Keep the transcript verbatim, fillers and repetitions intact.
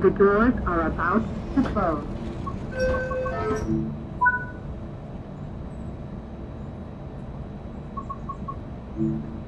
The doors are about to close. Thank you.